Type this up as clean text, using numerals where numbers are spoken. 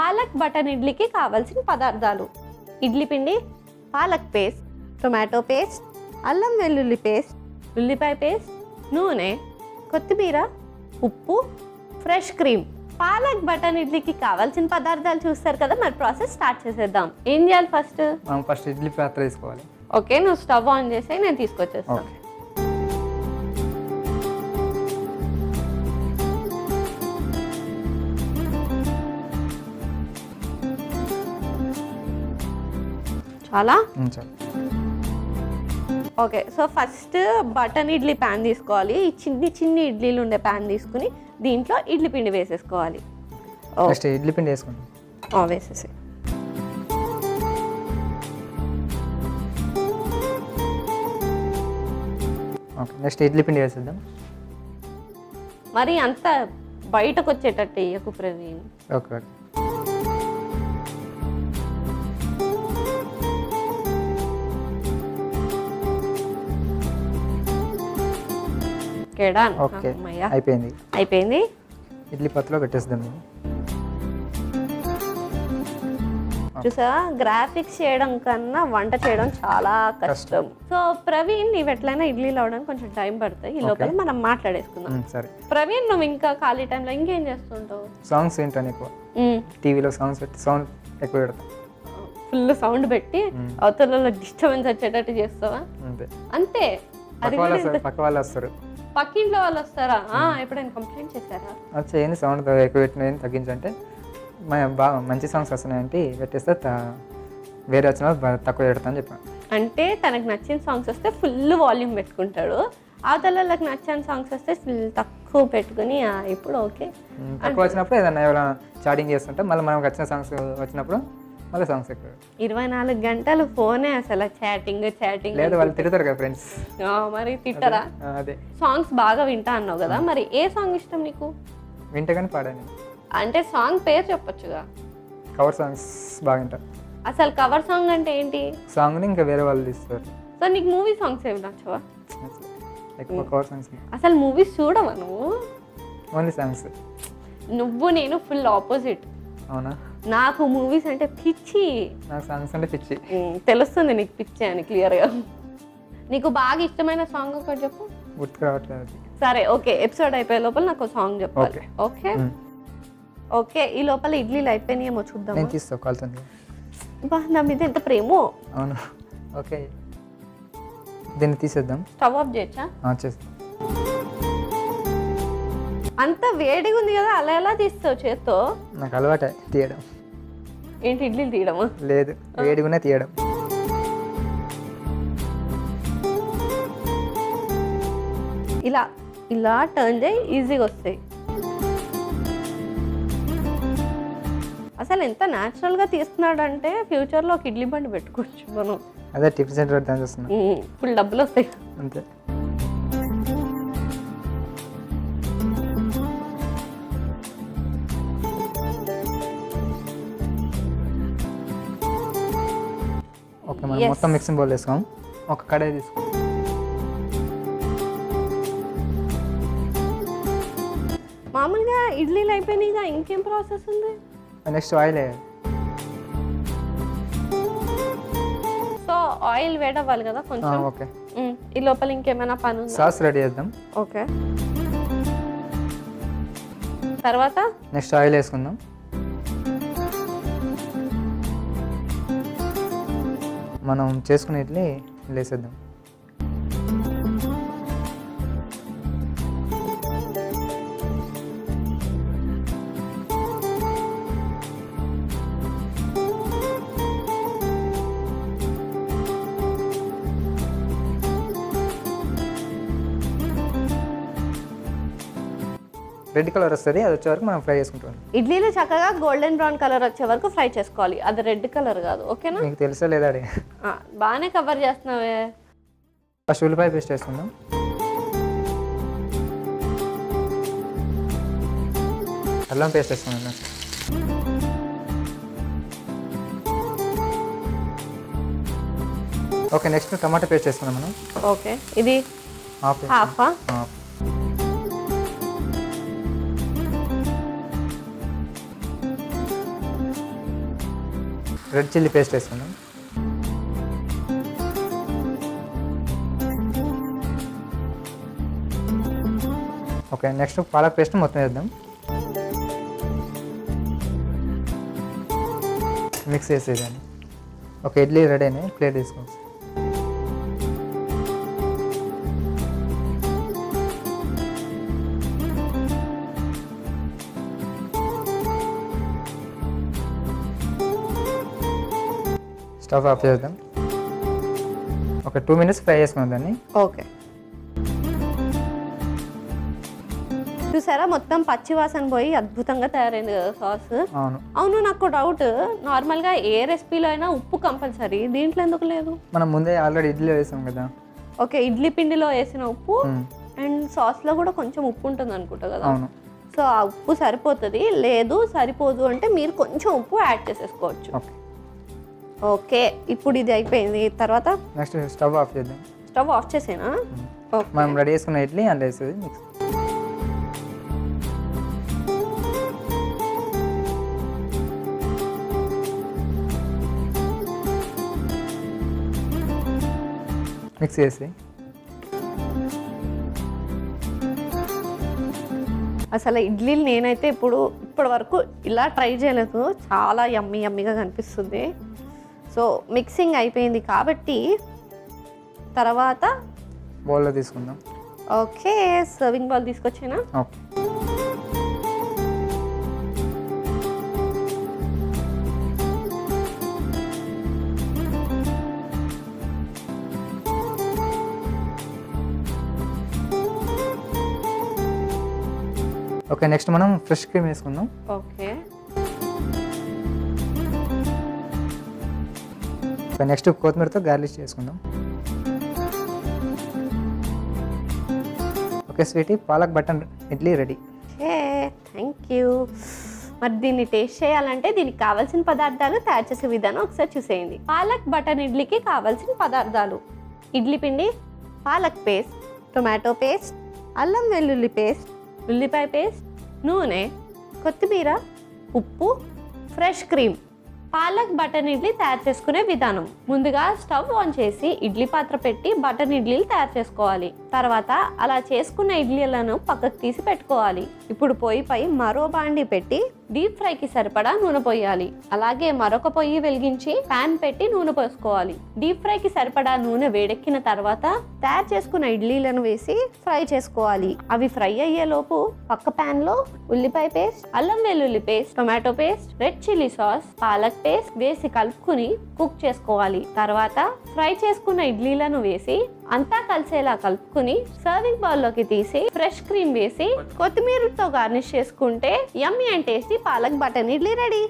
Palak button ఇడ్లీకి కావాల్సిన పదార్థాలు ఇడ్లీ పిండి, పాలక్ పేస్ట్, టొమాటో పేస్ట్, అల్లం వెల్లుల్లి పేస్ట్, ఉల్లిపాయ పేస్ట్, నూనె, కొత్తిమీర, ఉప్పు, ఫ్రెష్ క్రీమ్. పాలక్ బటన్ ఇడ్లీకి కావాల్సిన పదార్థాలు చూస్తారు కదా, మరి ప్రాసెస్ స్టార్ట్ చేసేద్దాం. ఏం చేయాలి? ఫస్ట్ ఇడ్లీ పాత్ర తీసుకోవాలి. ఓకే, నువ్వు స్టవ్ ఆన్ చేసి నేను తీసుకొచ్చేస్తాను. చాలా okay. So first button idli pan తీసుకోవాలి. ఈ చిన్ని చిన్ని ఇడ్లీలు ఉండే ప్యాన్ తీసుకుని దీంట్లో ఇడ్లీ పిండి వేసేసుకోవాలి. ఇడ్లీ పిండి వేసుకోండి, వేసేసి నెక్స్ట్ ఇడ్లీ పిండి వేసేద్దాం. మరి అంత బయటకు వచ్చేటట్టు వేయకు ప్రవీణ్. ఓకే, అయిపోయింది. ఇడ్లీ పాత్రలో పెట్టేద్దాం. చూసా, గ్రాఫిక్స్ చేయడం కన్నా వంట చేయడం చాలా కష్టం. సో ప్రవీణ్, నీవు ఎట్లయినా ఇడ్లీలు అవడానికి కొంచెం టైం పడతాయి. ఈ లోపల మనం మాట్లాడేసుకుందాం. సరే ప్రవీణ్, నువ్వు ఇంకా ఖాళీ టైంలో ఇంకేం చేస్తుంటావు? సాంగ్స్ ఏంటని టీవీలో సాంగ్స్ పెట్టి సౌండ్ ఎక్కువ పెడతాం. ఫుల్ సౌండ్ పెట్టి అవతలలో డిస్టర్బెన్స్ వచ్చేటట్టు చేస్తావా? అంతే. పక్క వాళ్ళు వస్తారు, పక్కింట్లో వాళ్ళు వస్తారా? ఎప్పుడైనా కంప్లైంట్ చేశారా? ఏంది సౌండ్ ఎక్కువ పెట్టిన తగ్గించంటే బాగా మంచి సాంగ్స్ వస్తున్నాయంటే పెట్టేస్తే, వేరే వచ్చిన తక్కువ పెడతా అని చెప్పాను. అంటే తనకు నచ్చిన సాంగ్స్ వస్తే ఫుల్ వాల్యూమ్ పెట్టుకుంటాడు, అవతలకి నచ్చని సాంగ్స్ వస్తే ఫుల్ తక్కువ పెట్టుకుని ఇప్పుడు ఓకే. తక్కువ వచ్చినప్పుడు ఏదైనా ఎవరైనా చాటింగ్ చేస్తుంటే మళ్ళీ మనకు నచ్చిన సాంగ్స్ వచ్చినప్పుడు మళ్ళీ సాంగ్స్ ఎక్కువ. 24 గంటలు ఫోనే అసలు, చాటింగ్ చాటింగ్. లేదు, వాళ్ళు తిడతారు కదా ఫ్రెండ్స్. మరి తిట్టరా? అదే. సాంగ్స్ బాగా వింటా అన్నావు కదా, మరి ఏ సాంగ్ ఇష్టం నీకు? వింటగానే పాడాను. అంటే సాంగ్ పేరు చెప్పొచ్చుగా. కవర్ సాంగ్స్ బాగా వింటా. అసలు కవర్ సాంగ్ అంటే ఏంటి? సాంగ్ ఇంకా వేరే వాళ్ళు తీస్తారు. సో నీకు మూవీ సాంగ్స్ ఏమి నచ్చవా? ఎక్కువ కవర్ సాంగ్స్. అసలు మూవీస్ చూడవా నువ్వు? Only songs. నువ్వు నేను ఫుల్ ఆపోజిట్. అవునా? నాకు మూవీస్ అంటే పిచ్చి, నాకు సాంగ్స్ అంటే పిచ్చి. తెలుస్తుంది నీకు పిచ్చి అని క్లియర్ గా. నీకు బాగా ఇష్టమైన సాంగ్ ఒకటి చెప్పు. గుర్తుకు రావట్లేదు. సరే ఓకే, ఎపిసోడ్ అయిపోయే లోపల నాకు సాంగ్ చెప్పాలి. Okay okay. ఈ లోపల ఇడ్లీలు అయిపోయినాయేమో చూద్దాం. నేను తీసుకోవాలి. నా మీద ఎంత ప్రేమ. అవును. ఓకే, దీన్ని తీసేద్దాం. స్టవ్ ఆఫ్ చేయొచ్చా? చేస్తాం. అంత వేడిగా ఉంది కదా, అలా ఎలా తీస్తావు చేత్తో? నాకు అలవాటే తీయడం. ఏంటి ఇడ్లీలు తీయడమా? లేదు, వేడిగానే తీయడం. ఇలా ఇలా టర్న్ చేయి, ఈజీగా వస్తాయి. అసలు ఎంత న్యాచురల్ గా తీస్తున్నాడు అంటే ఫ్యూచర్ లో ఒక ఇడ్లీ బండి పెట్టుకోవచ్చు మనం. అదే టిఫిన్ సెంటర్ ఫుల్ డబ్బులు వస్తాయి. అంతే. మొత్తం మిక్సింగ్ బౌల్ వేసుకోం. ఒక కడాయి తీసుకో. మామూలుగా ఇడ్లీలు అయిపోయినాయిగా, ఇంకేం ప్రాసెస్ ఉంది? నెక్స్ట్ ఆయిల్ వేయాలి. సో ఆయిల్ వేడవ్వాలి కదా కొంచెం. ఓకే. ఈ లోపల ఇంకేమైనా పని? సాస్ రెడీ చేద్దాం. ఓకే, తర్వాత నెక్స్ట్ ఆయిల్ వేసుకుందాం. మనం చేసుకునేట్లే లేసేద్దాం. రెడ్ కలర్ వస్తుంది, అది వచ్చే వరకు మనం ఫ్రై చేసుకుంటాం. ఇడ్లీలు చక్కగా గోల్డెన్ బ్రౌన్ కలర్ వచ్చే వరకు ఫ్రై చేసుకోవాలి. అది రెడ్ కలర్ కాదు, ఓకేనా? మీకు తెలుసా లేదా? బాగానే కవర్ చేస్తున్నావే. ఫస్ట్ ఉల్లిపాయ పేస్ట్ వేసుకుందాం. అల్లం పేస్ట్ వేసుకుందాం. ఓకే, నెక్స్ట్ టమాటా పేస్ట్ వేసుకుందాం మనం. ఓకే, ఇది హాఫ్. రెడ్ చిల్లీ పేస్ట్ వేసుకుందాం. ఓకే, నెక్స్ట్ పాలక్ పేస్ట్ మొత్తం వేద్దాం. మిక్స్ చేసేదాన్ని. ఓకే, ఇడ్లీ రెడీ అయినాయి, ప్లేట్ తీసుకోవచ్చు. స్టవ్ ఆఫ్ చేద్దాం. ఒక 2 minutes ఫ్రై చేసుకుందాన్ని. ఓకే, చూసారా మొత్తం పచ్చివాసన పోయి అద్భుతంగా తయారైంది కదా సాస్. అవును, నాకు డౌట్, నార్మల్ గా ఏ రెసిపీలో అయినా ఉప్పు కంపల్సరీ, దీంట్లో ఎందుకు లేదు? మనం ముందే ఆల్రెడీ ఇడ్లీలో వేసాం కదా. ఓకే, ఇడ్లీ పిండిలో వేసిన ఉప్పు అండ్ సాస్ లో కూడా కొంచెం ఉప్పు ఉంటుంది అనుకుంటా కదా. అవును, సో ఆ ఉప్పు సరిపోతుంది. లేదు సరిపోదు అంటే మీరు కొంచెం ఉప్పు యాడ్ చేసేసుకోవచ్చు. ఓకే, ఇప్పుడు ఇది అయిపోయింది. తర్వాత నెక్స్ట్ స్టవ్ ఆఫ్ చేద్దాం. స్టవ్ ఆఫ్ చేసేనా? మనం రెడీ చేసుకున్న ఇడ్లీ అందులో వేసేది మిక్స్. మిక్స్ చేసి అసలు ఇడ్లీలు నేనైతే ఇప్పటి వరకు ఇలా ట్రై చేయలేదు. చాలా యమ్మీ యమ్మీగా కనిపిస్తుంది. సో మిక్సింగ్ అయిపోయింది కాబట్టి తర్వాత బౌల్లో తీసుకుందాం. ఓకే, సర్వింగ్ బౌల్ తీసుకొచ్చేనా? Okay, okay. నెక్స్ట్ మనం ఫ్రెష్ క్రీమ్ వేసుకుందాం. ఓకే, నెక్స్ట్ కొత్తిమీరతో గార్లిష్ చేసుకుందాం. Okay sweetie, palak button idli ready. Thank you. మరి దీన్ని టేస్ట్ చేయాలంటే దీనికి కావాల్సిన పదార్థాలు తయారు చేసే విధానం ఒకసారి చూసేయండి. పాలక్ బటన్ ఇడ్లీకి కావాల్సిన పదార్థాలు: ఇడ్లీ పిండి, పాలక్ పేస్ట్, టొమాటో పేస్ట్, అల్లం వెల్లుల్లి పేస్ట్, ఉల్లిపాయ పేస్ట్, నూనె, కొత్తిమీర, ఉప్పు, fresh cream. Palak button idli తయారు చేసుకునే విధానం: ముందుగా స్టవ్ ఆన్ చేసి ఇడ్లీ పాత్ర పెట్టి బటన్ ఇడ్లీలు తయారు చేసుకోవాలి. తర్వాత అలా చేసుకున్న ఇడ్లీలను పక్కకు తీసి పెట్టుకోవాలి. ఇప్పుడు పొయ్యిపై మరో బాండి పెట్టి డీప్ ఫ్రైకి సరిపడా నూనె పోయాలి. అలాగే మరొక పొయ్యి వెలిగించి ప్యాన్ పెట్టి నూనె పోసుకోవాలి. డీప్ ఫ్రైకి సరిపడా నూనె వేడెక్కిన తర్వాత తయారు చేసుకున్న ఇడ్లీలను వేసి ఫ్రై చేసుకోవాలి. అవి ఫ్రై అయ్యేలోపు పక్క ప్యాన్ లో ఉల్లిపాయ పేస్ట్, అల్లం వెల్లుల్లి paste, tomato paste, red chilli sauce, palak paste వేసి కలుపుకుని కుక్ చేసుకోవాలి. తర్వాత ఫ్రై చేసుకున్న ఇడ్లీలను వేసి అంతా కలిసేలా కలుపుకుని సర్వింగ్ బౌల్ లోకి తీసి ఫ్రెష్ క్రీమ్ వేసి కొత్తిమీరతో గార్నిష్ చేసుకుంటే yummy and tasty palak button idli ready.